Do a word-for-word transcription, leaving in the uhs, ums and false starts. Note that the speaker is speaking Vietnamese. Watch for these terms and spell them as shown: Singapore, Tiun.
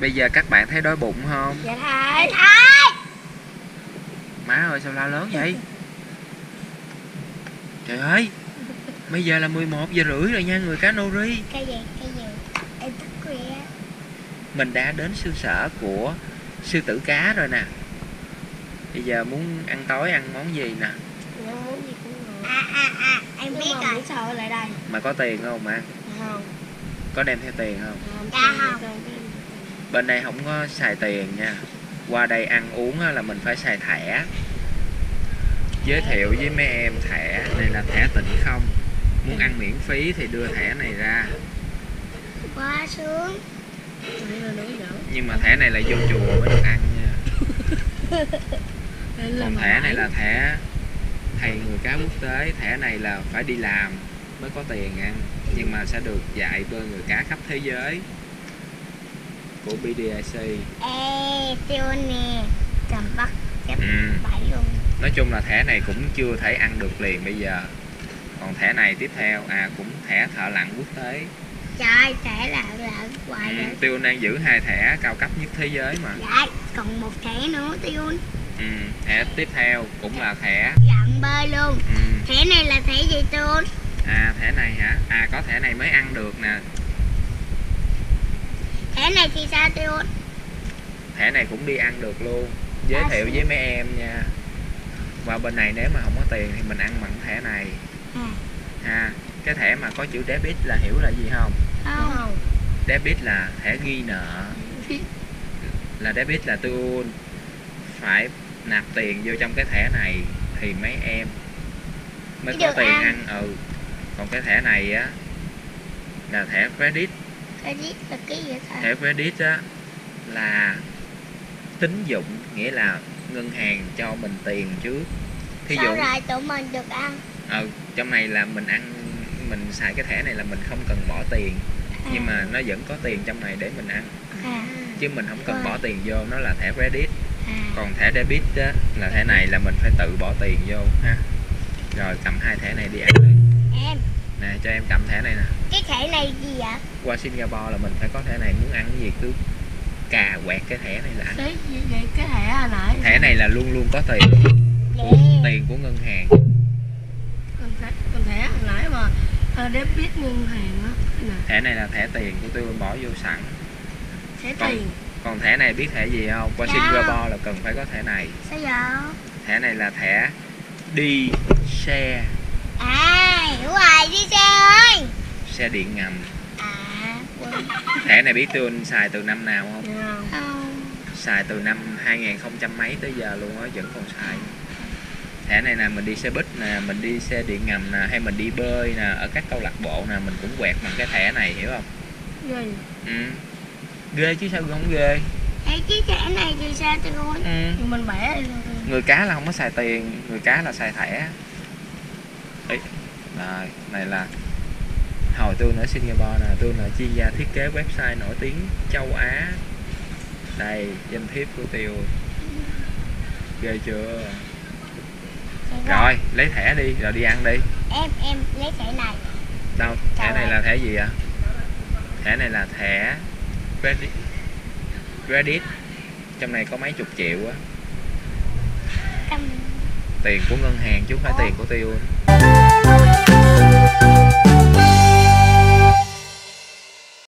Bây giờ các bạn thấy đói bụng không? Dạ thầy. Thầy. Má ơi sao la lớn vậy? Trời ơi. Bây giờ là mười một giờ rưỡi rồi nha người cá nô ri. Cái gì? Cái gì? Em thức khuya. Mình đã đến siêu sở của sư tử cá rồi nè. Bây giờ muốn ăn tối ăn món gì nè? Muốn món gì cũng được. À à à, em biết rồi. Sợ lại đây. Mà có tiền không mà? Không. Có đem theo tiền không? Dạ không. Bên đây không có xài tiền nha. Qua đây ăn uống là mình phải xài thẻ. Giới thiệu với mấy em thẻ. Đây là thẻ tỉnh không. Muốn ăn miễn phí thì đưa thẻ này ra. Quá sướng. Nhưng mà thẻ này là vô chùa mới được ăn nha. Còn thẻ này là thẻ thầy người cá quốc tế. Thẻ này là phải đi làm mới có tiền ăn. Nhưng mà sẽ được dạy bơi người cá khắp thế giới của bê đê i xê. Ê, Tiun nè, tầm bắt chấm bảy luôn. Nói chung là thẻ này cũng chưa thể ăn được liền bây giờ. Còn thẻ này tiếp theo, à cũng thẻ thợ lặn quốc tế. Trời, thẻ lặn lặn hoài vậy. Ừ, Tiun đang giữ hai thẻ cao cấp nhất thế giới mà. Dạ, còn một thẻ nữa Tiun. Ừ, thẻ tiếp theo cũng là thẻ lặn bơi luôn. Ừ. Thẻ này là thẻ gì Tiun? À, thẻ này hả? À, có thẻ này mới ăn được nè. Thẻ này thì sao Tiun? Thẻ này cũng đi ăn được luôn. Giới thiệu với mấy em nha. Và bên này nếu mà không có tiền thì mình ăn bằng thẻ này. À, à cái thẻ mà có chữ debit là hiểu là gì không? Không. Debit là thẻ ghi nợ. Là debit là Tiun phải nạp tiền vô trong cái thẻ này thì mấy em mới có tiền ăn. Ừ. Còn cái thẻ này á là thẻ credit. Credit là cái gì vậy? Thẻ credit á là tín dụng, nghĩa là ngân hàng cho mình tiền trước. Thí dụ rồi tụi mình được ăn. Ừ, trong này là mình ăn, mình xài cái thẻ này là mình không cần bỏ tiền, à. Nhưng mà nó vẫn có tiền trong này để mình ăn, à. Chứ mình không cần bỏ tiền vô, nó là thẻ credit, à. Còn thẻ debit á là thẻ này là mình phải tự bỏ tiền vô ha. Rồi cầm hai thẻ này đi ăn đi. Em. Nè cho em cầm thẻ này nè. Cái thẻ này gì vậy? Qua Singapore là mình phải có thẻ này, muốn ăn cái gì cứ cà quẹt cái thẻ này là ăn. Cái gì vậy? Cái thẻ hồi nãy. Thẻ này là luôn luôn có tiền. Của, tiền của ngân hàng. Còn thẻ, còn thẻ hồi nãy mà debit ngân hàng á. Thẻ này là thẻ tiền của tôi bỏ vô sẵn. Thẻ còn, tiền. Còn thẻ này biết thẻ gì không? Qua dạ. Singapore là cần phải có thẻ này. Sao vậy? Thẻ này là thẻ đi xe. À, hiểu rồi, đi xe ơi. Xe điện ngầm. À, quên. Thẻ này biết Tiun xài từ năm nào không? Không. Xài từ năm hai nghìn không trăm mấy tới giờ luôn á, vẫn còn xài. Thẻ này là mình đi xe buýt nè, mình đi xe điện ngầm nè, hay mình đi bơi nè, ở các câu lạc bộ nè, mình cũng quẹt bằng cái thẻ này, hiểu không? Ghê. Ừ. Ghê chứ sao không ghê? Ê, cái thẻ này thì sao Tiun? Ừ. Mình bẻ đi. Người cá là không có xài tiền, người cá là xài thẻ. Đấy, này, này là hồi Tiun ở Singapore nè, Tiun là chuyên gia thiết kế website nổi tiếng châu Á. Đây, danh thiếp của Tiun. Ghê chưa? Rồi, lấy thẻ đi, rồi đi ăn đi. Em, em lấy thẻ này. Đâu, thẻ này là thẻ gì ạ? Thẻ này là thẻ credit. Credit. Trong này có mấy chục triệu á. Tiền của ngân hàng chứ không phải tiền của Tiun.